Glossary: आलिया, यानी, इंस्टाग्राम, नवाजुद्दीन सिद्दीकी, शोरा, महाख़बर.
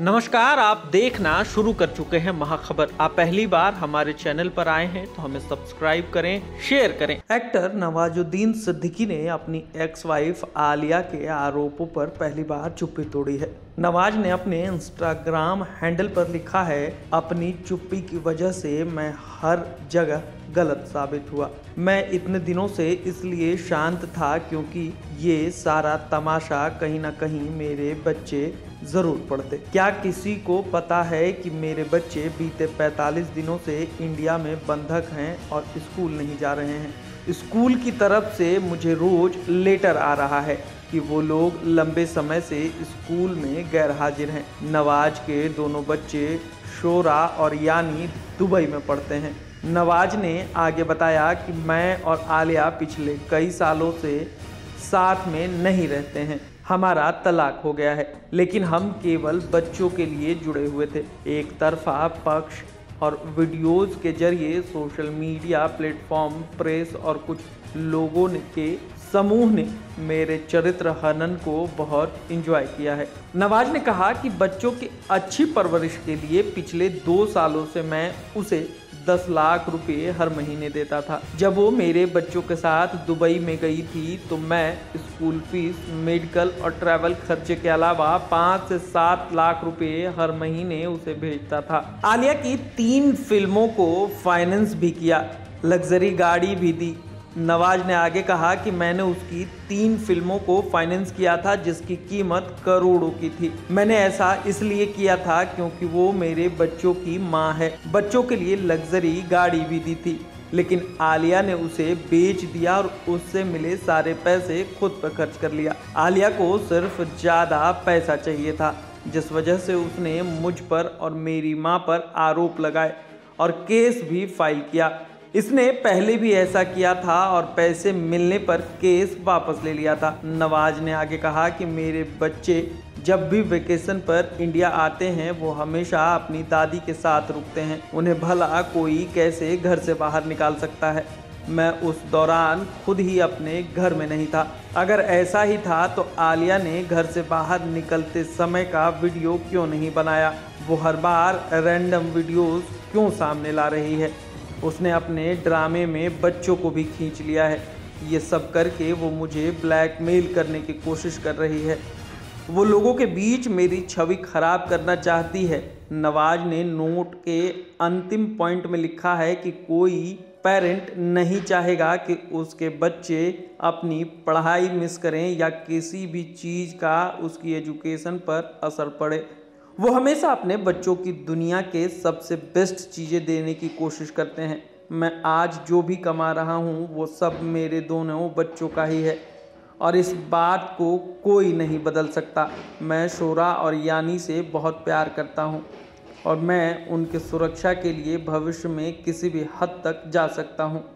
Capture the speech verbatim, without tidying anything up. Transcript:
नमस्कार, आप देखना शुरू कर चुके हैं महाखबर। आप पहली बार हमारे चैनल पर आए हैं तो हमें सब्सक्राइब करें, शेयर करें। एक्टर नवाजुद्दीन सिद्दीकी ने अपनी एक्स वाइफ आलिया के आरोपों पर पहली बार चुप्पी तोड़ी है। नवाज ने अपने इंस्टाग्राम हैंडल पर लिखा है, अपनी चुप्पी की वजह से मैं हर जगह गलत साबित हुआ। मैं इतने दिनों से इसलिए शांत था क्योंकि ये सारा तमाशा कहीं ना कहीं मेरे बच्चे जरूर पढ़ते। क्या किसी को पता है कि मेरे बच्चे बीते पैंतालीस दिनों से इंडिया में बंधक हैं और स्कूल नहीं जा रहे हैं। स्कूल की तरफ से मुझे रोज लेटर आ रहा है कि वो लोग लंबे समय से स्कूल में गैर हाजिर हैं। नवाज के दोनों बच्चे शोरा और यानी दुबई में पढ़ते हैं। नवाज ने आगे बताया कि मैं और आलिया पिछले कई सालों से साथ में नहीं रहते हैं। हमारा तलाक हो गया है, लेकिन हम केवल बच्चों के लिए जुड़े हुए थे। एक तरफा पक्ष और वीडियोज़ के जरिए सोशल मीडिया प्लेटफॉर्म, प्रेस और कुछ लोगों ने के समूह ने मेरे चरित्र हनन को बहुत एंजॉय किया है। नवाज ने कहा कि बच्चों की अच्छी परवरिश के लिए पिछले दो सालों से मैं उसे दस लाख रुपए हर महीने देता था। जब वो मेरे बच्चों के साथ दुबई में गई थी तो मैं स्कूल फीस, मेडिकल और ट्रैवल खर्चे के अलावा पाँच से सात लाख रुपए हर महीने उसे भेजता था। आलिया की तीन फिल्मों को फाइनेंस भी किया, लग्जरी गाड़ी भी दी। नवाज ने आगे कहा कि मैंने उसकी तीन फिल्मों को फाइनेंस किया था जिसकी कीमत करोड़ों की थी। मैंने ऐसा इसलिए किया था क्योंकि वो मेरे बच्चों की माँ है। बच्चों के लिए लग्जरी गाड़ी भी दी थी, लेकिन आलिया ने उसे बेच दिया और उससे मिले सारे पैसे खुद पर खर्च कर लिया। आलिया को सिर्फ ज़्यादा पैसा चाहिए था, जिस वजह से उसने मुझ पर और मेरी माँ पर आरोप लगाए और केस भी फाइल किया। इसने पहले भी ऐसा किया था और पैसे मिलने पर केस वापस ले लिया था। नवाज ने आगे कहा कि मेरे बच्चे जब भी वेकेशन पर इंडिया आते हैं वो हमेशा अपनी दादी के साथ रुकते हैं। उन्हें भला कोई कैसे घर से बाहर निकाल सकता है। मैं उस दौरान खुद ही अपने घर में नहीं था। अगर ऐसा ही था तो आलिया ने घर से बाहर निकलते समय का वीडियो क्यों नहीं बनाया? वो हर बार रैंडम वीडियोज़ क्यों सामने ला रही है? उसने अपने ड्रामे में बच्चों को भी खींच लिया है। ये सब करके वो मुझे ब्लैकमेल करने की कोशिश कर रही है। वो लोगों के बीच मेरी छवि खराब करना चाहती है। नवाज ने नोट के अंतिम पॉइंट में लिखा है कि कोई पेरेंट नहीं चाहेगा कि उसके बच्चे अपनी पढ़ाई मिस करें या किसी भी चीज़ का उसकी एजुकेशन पर असर पड़े। वो हमेशा अपने बच्चों की दुनिया के सबसे बेस्ट चीज़ें देने की कोशिश करते हैं। मैं आज जो भी कमा रहा हूँ वो सब मेरे दोनों बच्चों का ही है और इस बात को कोई नहीं बदल सकता। मैं शोरा और यानी से बहुत प्यार करता हूँ और मैं उनके सुरक्षा के लिए भविष्य में किसी भी हद तक जा सकता हूँ।